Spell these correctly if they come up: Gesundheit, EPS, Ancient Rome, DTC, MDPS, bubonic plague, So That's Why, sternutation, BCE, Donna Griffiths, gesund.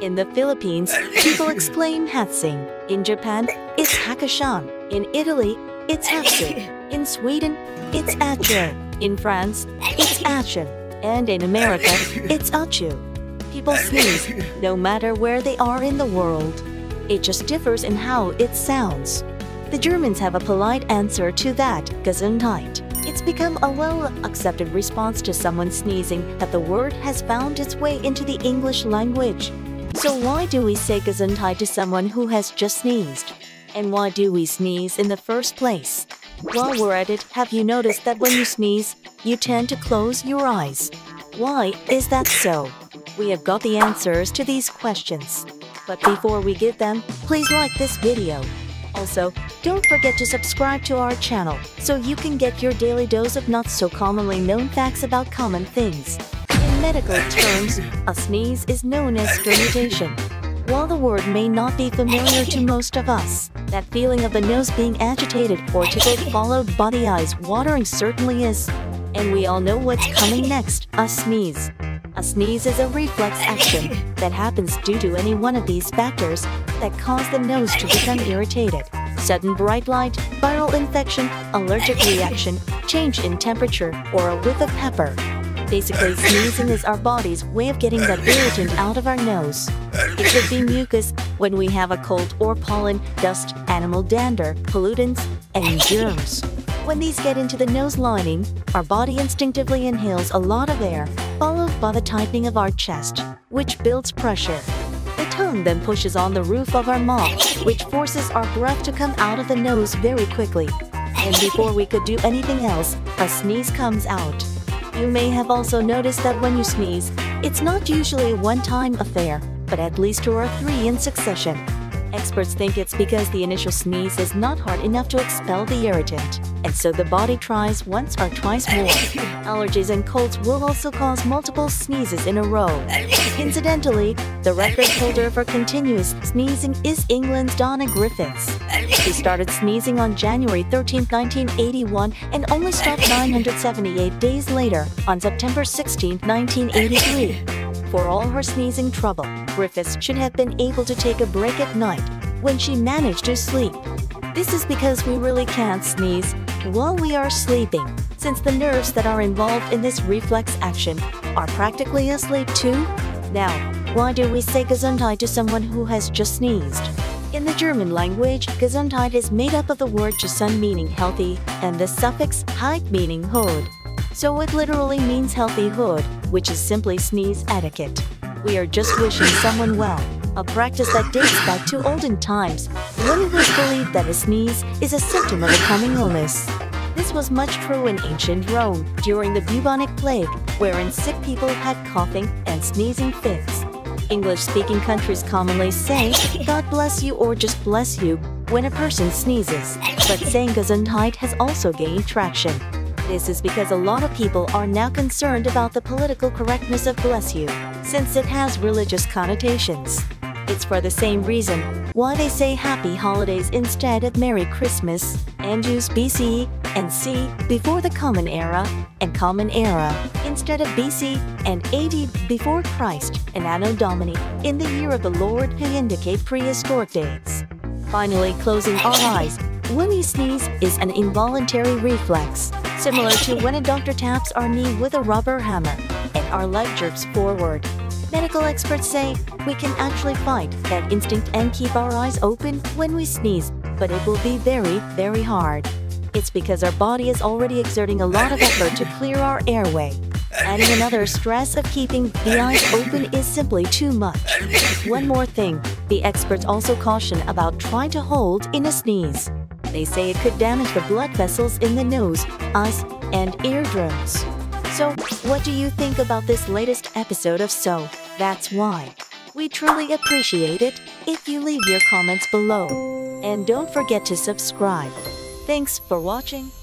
In the Philippines, people exclaim hatsing. In Japan, it's hakashan. In Italy, it's hatsu. In Sweden, it's atcho. In France, it's atchen. And in America, it's achu. People sneeze, no matter where they are in the world. It just differs in how it sounds. The Germans have a polite answer to that, Gesundheit. It's become a well-accepted response to someone sneezing that the word has found its way into the English language. So why do we say Gesundheit to someone who has just sneezed? And why do we sneeze in the first place? While we're at it, have you noticed that when you sneeze, you tend to close your eyes? Why is that so? We have got the answers to these questions. But before we give them, please like this video. Also, don't forget to subscribe to our channel so you can get your daily dose of not so commonly known facts about common things. In medical terms, a sneeze is known as sternutation. While the word may not be familiar to most of us, that feeling of the nose being agitated or tickled followed by the eyes watering certainly is. And we all know what's coming next, a sneeze. A sneeze is a reflex action that happens due to any one of these factors that cause the nose to become irritated. Sudden bright light, viral infection, allergic reaction, change in temperature, or a whiff of pepper. Basically, sneezing is our body's way of getting that irritant out of our nose. It could be mucus when we have a cold or pollen, dust, animal dander, pollutants, and germs. When these get into the nose lining, our body instinctively inhales a lot of air, followed by the tightening of our chest, which builds pressure. The tongue then pushes on the roof of our mouth, which forces our breath to come out of the nose very quickly. And before we could do anything else, a sneeze comes out. You may have also noticed that when you sneeze, it's not usually a one-time affair, but at least 2 or 3 in succession. Experts think it's because the initial sneeze is not hard enough to expel the irritant, and so the body tries once or twice more. Allergies and colds will also cause multiple sneezes in a row. Incidentally, the record holder for continuous sneezing is England's Donna Griffiths. She started sneezing on January 13, 1981 and only stopped 978 days later, on September 16, 1983. For all her sneezing trouble, Griffiths should have been able to take a break at night when she managed to sleep. This is because we really can't sneeze while we are sleeping, since the nerves that are involved in this reflex action are practically asleep too. Now, why do we say Gesundheit to someone who has just sneezed? In the German language, Gesundheit is made up of the word gesund meaning healthy and the suffix "heit" meaning hood. So it literally means healthy hood, which is simply sneeze etiquette. We are just wishing someone well, a practice that dates back to olden times, when it was believed that a sneeze is a symptom of a coming illness. This was much true in ancient Rome during the bubonic plague, wherein sick people had coughing and sneezing fits. English-speaking countries commonly say, "God bless you" or "just bless you" when a person sneezes, but saying Gesundheit has also gained traction. This is because a lot of people are now concerned about the political correctness of "bless you," since it has religious connotations. It's for the same reason why they say "happy holidays" instead of "Merry Christmas," and use BCE and C before the Common Era and Common Era instead of BC and AD before Christ and Anno Domini in the year of the Lord to indicate prehistoric dates. Finally, closing our eyes when we sneeze is an involuntary reflex, similar to when a doctor taps our knee with a rubber hammer and our leg jerks forward. Medical experts say we can actually fight that instinct and keep our eyes open when we sneeze, but it will be very, very hard. It's because our body is already exerting a lot of effort to clear our airway. Adding another stress of keeping the eyes open is simply too much. One more thing, the experts also caution about trying to hold in a sneeze. They say it could damage the blood vessels in the nose, eyes, and eardrums. So, what do you think about this latest episode of So That's Why? We truly appreciate it if you leave your comments below. And don't forget to subscribe. Thanks for watching.